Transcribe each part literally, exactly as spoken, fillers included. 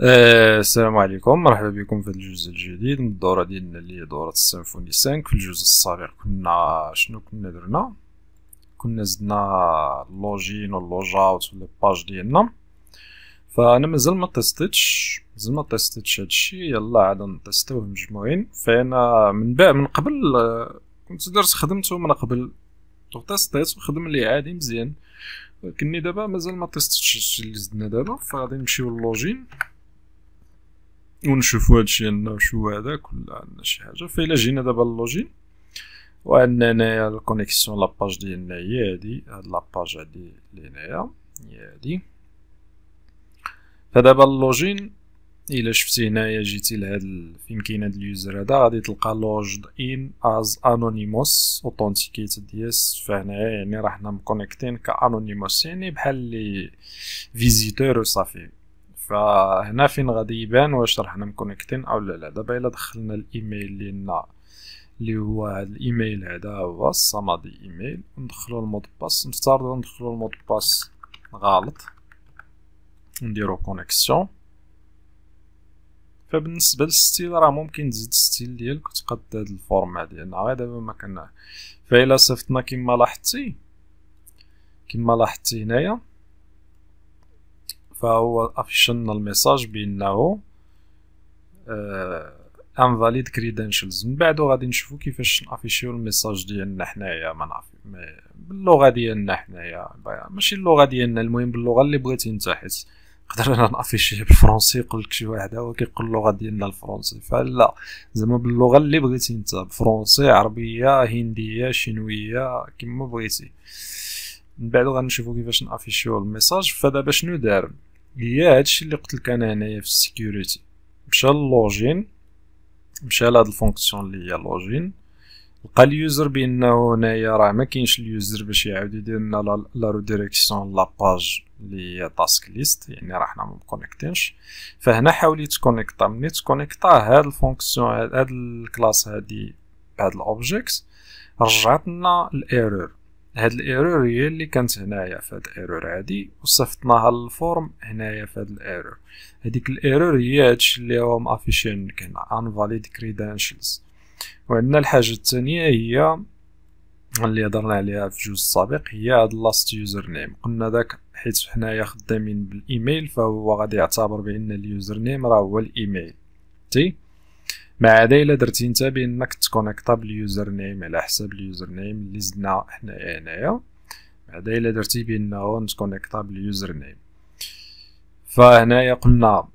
أه السلام عليكم، مرحبا بكم في الجزء الجديد من الدورة ديالنا اللي هي دورة السيمفوني خمسة. في الجزء السابق كنا شنو كنا درنا؟ كنا زدنا اللوجين واللوج اوت ولا الباج ديالنا، فانا مازال ما تيستيتش مازال ما تيستيتش هادشي. يلا عاد نتيستوه مجموعين. فانا من بعد من قبل كنت درت خدمته من قبل وتيستيت وخدم لي عادي مزيان، ولكن دابا مازال ما تيستيتش هادشي اللي زدنا دابا. فغادي نمشيو للوجين ونشوفوا هادشي عندنا وشو هذاك ولا عندنا شي حاجه. فإلا جينا دابا اللوجين وعندنا هنايا الكونيكسيون لاباج ديالنا هي هادي، هاد لاباج هادي اللي هنايا هي هادي. فدابا اللوجين إلا شفتي هنايا جيتي لهاد فين كاين هاد اليوزر هذا غادي تلقى لوجد ان از انونيموس اوثنتيكيتد يس. فهنايا يعني راه حنا مكونيكتين كانونيموس، يعني بحال لي فيزيتور وصافي. فهنا فين غادي يبان واش حنا مكونيكتين او لا لا. دابا الا دخلنا الايميل ديالنا اللي هو هاد الايميل هذا هو الصمدي ايميل، وندخلوا المود باس، نفترضوا ندخلوا المود باس غلط، نديرو كونيكسيون. فبالنسبه للستيل راه ممكن تزيد الستيل ديالك وتقاد هاد الفورمه ديالنا غير دابا ما كناه. فالا صيفطنا كما لاحظتي كما لاحظتي هنايا، فهو افشلنا الميساج بانه انفاليد كريدنشلز. من بعد غادي نشوفو كيفاش نافيشيو الميساج ديالنا حنايا ما نعرف باللغه ديالنا حنايا، ماشي اللغه ديالنا، المهم باللغه اللي بغيتي انت، حيت نقدر انا نافيشيه بالفرنسي يقولك شي واحد هو كيقول اللغه ديالنا الفرنسي، فلا زعما باللغه اللي بغيتي انت، بفرنسي، عربيه، هنديه، شينويه، كما بغيتي. من بعد غنشوفو كيفاش نافيشيو الميساج. فدابا شنو دار هي هادشي اللي قلت لك انا هنايا في السيكوريتي، مشى للوجين، مشى لهاد الفونكسيون اللي هي لوجين، لقى اليوزر بانه هنايا راه ما كاينش اليوزر باش يعاود يدير لنا لا ريديريكسيون لاباج اللي هي تاسك ليست، يعني راه حنا ما مكونيكتينش. فهنا حاولي تكونيكطا، ملي تكونيكطا هاد الفونكسيون هاد الكلاس هادي بهاد الاوبجيكت رجعت لنا الايرور. هاد الايرور هي اللي كانت هنايا في هاد الايرور عادي، وصفتناها للفورم هنايا في هاد الايرور. هاديك الايرور هي هادشي اللي هو مافيشين هنا انفاليد كريدنشلز. وعندنا الحاجه الثانيه هي اللي هضرنا عليها في الجزء السابق، هي هاد لاست يوزر نيم. قلنا داك حيت حنايا خدامين بالايميل، فهو غادي يعتبر بان اليوزر نيم راه هو الايميل تي، ما عدا الا درتي نتا بانك تكونيكطا باليوزر نيم على حساب اليوزر نيم اللي زدنا حنايا هنايا، ما عدا الا درتي بانه نتكونيكطا باليوزر نيم. فهنايا قلنا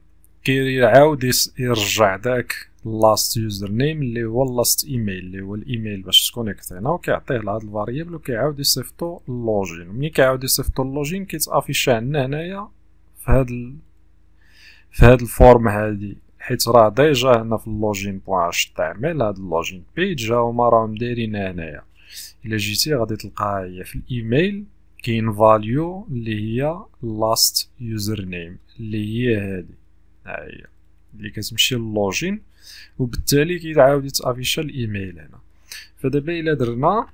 كيعاود يرجع داك لاست يوزر نيم اللي هو لاست ايميل اللي هو الايميل باش تكونيكت هنا، وكيعطيه لهاد الفاريبل وكيعاود يصيفطو اللوجين. ملي كيعاود يصيفطو اللوجين كيتافيشا عندنا هنايا في هاد ال... في هاد الفورم هادي، حيت راه ديجا هنا في اللوجين بواش تعمل هاد اللوجين بيج هما راهم دايرينها هنايا. الا جيتي غادي تلقاها هي في الايميل كاين فاليو اللي هي لاست يوزر نيم اللي هي هادي ها هي اللي كتمشي للوجين، وبالتالي كيعاود يتافيشا الايميل هنا. فدابا الا درنا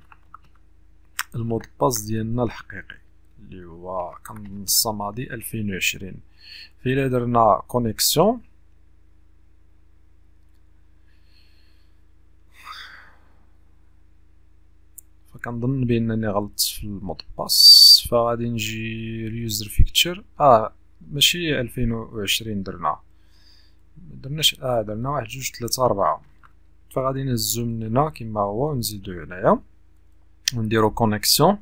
المود باس ديالنا الحقيقي اللي هو كان الصمادي ألفين وعشرين، فإلا درنا كونيكسيون كنظن بانني غلطت في المود باس. فغادي نجي اليوزر فيكتشر، اه ماشي ألفين وعشرين درنا درناش اه درنا واحد جوج ثلاثة أربعة. فغادي نهزو من هنا كيما هو ونزيدو هنايا ونديرو كونيكسيون.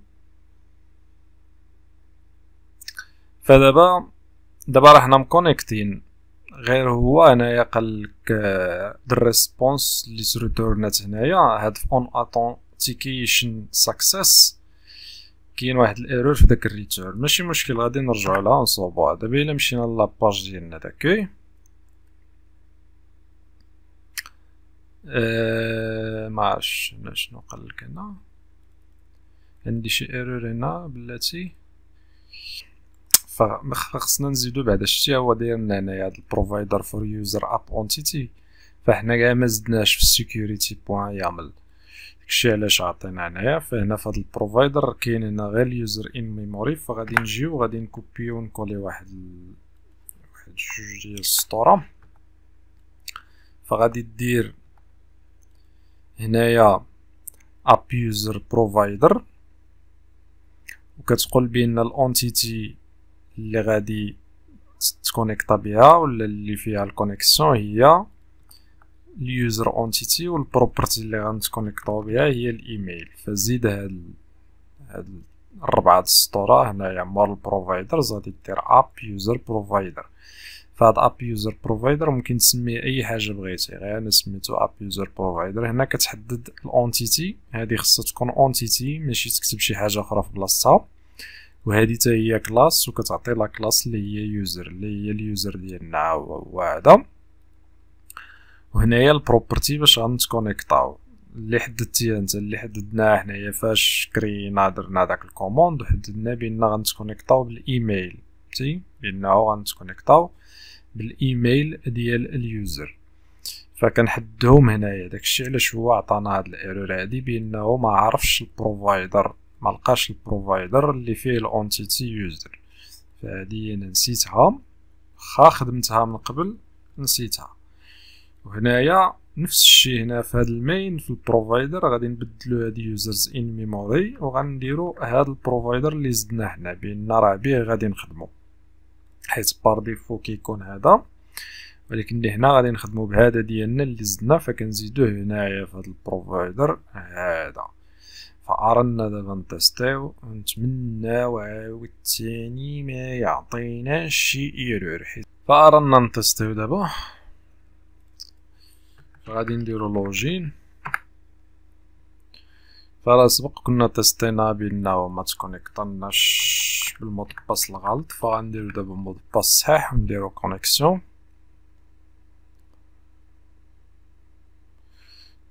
فدابا دابا راه حنا مكونيكتين، غير هو هنايا قالك الريسبونس اللي تريتورنات هنايا هاد اون اتون تيكيشن ساكسيس كاين واحد الايرور في داك الريتور، ماشي مشكل غادي نرجعو لها ونصوبوها. دابا الا مشينا لاباج ديالنا داكوي ااا ما عرفتش شنو قالك هنا، عندي شي ايرور هنا بلاتي. فخصنا نزيدو بعدا، شتي هو داير لنا هنايا هاد البروفايدر فور يوزر اب اونتيتي، فحنا كاع مازدناش في السيكوريتي بوان يعمل داكشي علاش عطينا هنايا. فهنا فهاد البروفايدر كاين هنا غير اليوزر ان ميموري، فغادي نجيو وغادي نكوبيو ونكولي واحد ال... واحد جوج ديال السطوره. فغادي دير هنايا ابيوزر بروفايدر، وكتقول بان الانتيتي اللي غادي تكونيكتا بها ولا اللي فيها الكونيكسيون هي اليوزر انتيتي، والبروبرتي اللي غنتكونيكتاو بها هي الايميل. فزيد هاد هاد الربعه السطوره هنايا مور البروفايدر غادي دير اب يوزر بروفايدر. فهاد اب يوزر بروفايدر ممكن تسميه اي حاجه بغيتي، غير انا سميتو اب يوزر بروفايدر. هنا كتحدد الانتيتي، هادي خاصها تكون انتيتي ماشي تكتب شي حاجه اخرى في بلاصتها، وهادي حتى هي كلاس وكتعطي لا كلاس اللي هي يوزر اللي هي اليوزر ديالنا هو هذا. وهنايا البروبرتي باش غنتكونيكطاو اللي حددتيها انت، اللي حددناها حنايا فاش كرينا درنا داك الكوموند، وحددنا بان غنتكونيكطاو بالايميل، فهمتي بانه غنتكونيكطاو بالايميل ديال اليوزر. فكنحددهم هنايا، داكشي علاش هو عطانا هاد الايرور هادي بانه ما عرفش البروفايدر، ما لقاش البروفايدر اللي فيه الانتيتي يوزر. فهادي انا نسيتها، واخا خدمتها من قبل نسيتها. وهنايا نفس الشيء، هنا في هذا المين في البروفايدر غادي نبدلو هاد يوزرز ان ميموري، وغنديرو هاد البروفايدر اللي زدناه هنا بان راه به غادي نخدمو، حيت بار ديفو كيكون هذا، ولكن اللي هنا غادي نخدمو بهذا ديالنا اللي زدنا. فكنزيدوه هنايا في هاد البروفايدر هذا. فأرنا دابا نتستيو، نتمناو عاوتاني ما يعطينا شي ايرور. فأرنا نتستيو دابا، غادي نديرو لوجين. فرا سبق كنا تستينا بانه ما تكونيكطناش بالمود باس الغلط، فغنديرو دابا مود باس صحيح ونديرو كونيكسيون.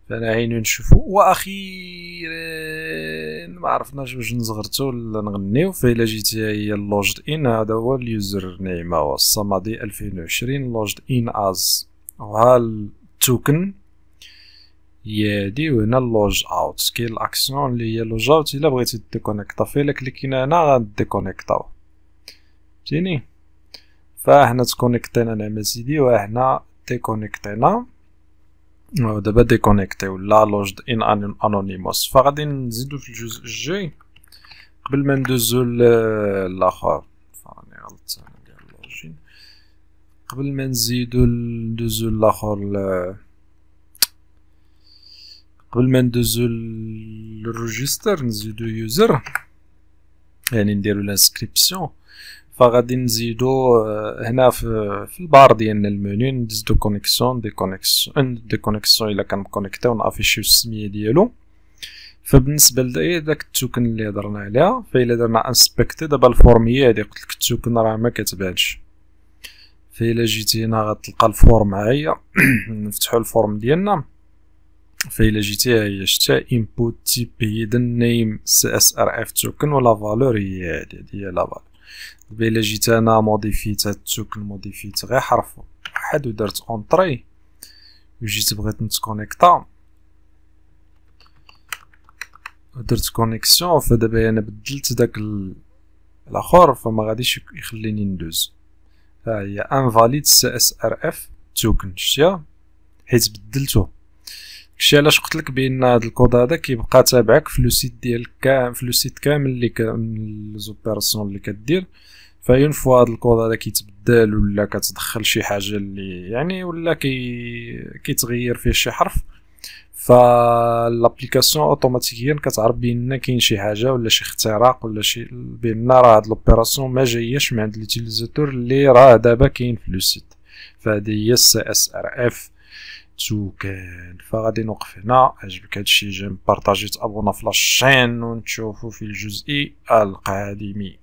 فانا عينو نشوفو، واخيرا ما عرفناش واش نزغرتو ولا نغنيو. فإلا جيتي هي اللوجد ان، هذا هو اليوزر نيم هو الصمدي ألفين وعشرين لوجد ان از، وهال توكن يادي. وهنا اللوج اوت كاين الاكسيون اللي هي لوج اوت، الا بغيتي ديكونيكطا فيلا كليكينا هنا غنديكونيكطاو، فهمتيني. فاحنا تكونيكتينا انا مسيدي، وحنا ديكونيكتينا ودابا ديكونيكتي ولا لوج ان انونيموس. فغادي نزيدو في الجزء الجاي قبل ما ندوزو للاخر. فاني غلطت انا ديال اللوجين قبل ما نزيدو ندوزو لاخر ل... قبل ما ندوزو للريجستر نزيدو يوزر، يعني نديرو لانسكريبسيون. فغادي نزيدو هنا في, في البار ديالنا المنيو نزيدو كونيكسيون ديكونيكسيون ديكونيكسيون الا كنكونيكتي ونافيشيو السميه ديالو. فبالنسبه لداك التوكن اللي هضرنا عليها، فإلا درنا انسبكتي دابا الفورميه هادي، قلت لك التوكن راه ما كتبانش. فإلا جيتي هنا غتلقى الفورم، ها هي نفتحو الفورم ديالنا. فإلا جيتي ها هي شتا input type hidden name csrf token ولا فالور هي هادي، هادي هي لا فالور. دابا إلا جيت أنا موديفيت هاد التوكن، موديفيت غير حرف واحد ودرت اونطري، وجيت بغيت نتكونيكتا ودرت كونيكسيون. فدابا أنا بدلت داك الآخر فما غاديش يخليني ندوز. ها هي انفاليد سي اس ار اف توكن، شتيها حيت بدلته. داكشي علاش قلت لك بان هاد الكود هذا كيبقى تابعك في لو سيت ديالك كامل، في لو سيت كامل اللي كامل لي زوبيراسيون اللي كدير. فاين فوا هاد الكود هذا كيتبدل ولا كتدخل شي حاجه اللي يعني ولا كي كيتغير فيه شي حرف، فالابليكاسيون اوتوماتيكيا كتعرف بان كاين شي حاجه ولا شي اختراق ولا شي، بان راه هاد لوبيراسيون ما جاياش من عند ليوتيليزاتور اللي راه دابا كاين في لو سيت. فهادي هي السي اس ار اف توكن. فغادي نوقف هنا. عجبك هادشي جيم بارطاجي، تابونا في لاشين، ونشوفو في الجزء القادم.